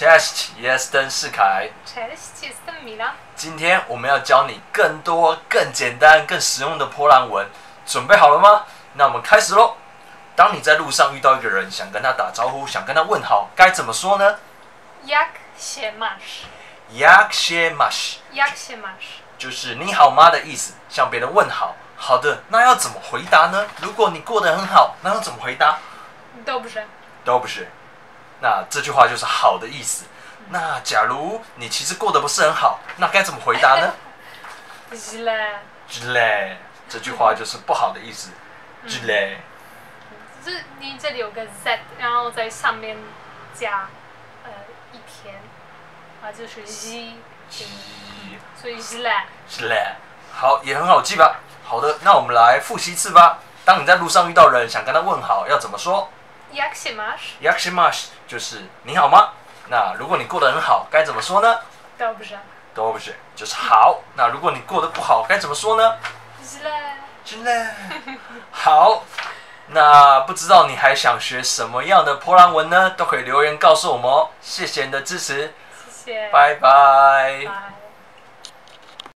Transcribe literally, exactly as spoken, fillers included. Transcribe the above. Cześć, jestem Szykaj. Cześć, jestem Mila. 今天我们要教你更多、更简单、更实用的波兰文，准备好了吗？那我们开始喽。当你在路上遇到一个人，想跟他打招呼，想跟他问好，该怎么说呢？Jak się masz? Jak się masz? Jak się masz? 就是你好吗的意思，向别人问好。好的，那要怎么回答呢？如果你过得很好，那要怎么回答？Dobrze. Dobrze. 那这句话就是好的意思。那假如你其实过得不是很好，那该怎么回答呢？ źle źle 这句话就是不好的意思。źle 这你这里有个 z， 然后在上面加呃一撇，啊就是 z， 所以 źle źle 好也很好记吧。好的，那我们来复习一次吧。当你在路上遇到人，想跟他问好，要怎么说？Jak się masz? Jak się masz? 就是你好吗？那如果你过得很好，该怎么说呢？ Dobrze. Dobrze 就是好。那如果你过得不好，该怎么说呢？ Źle. Źle. 好。那不知道你还想学什么样的波兰文呢？都可以留言告诉我们哦。谢谢你的支持。谢谢。拜拜。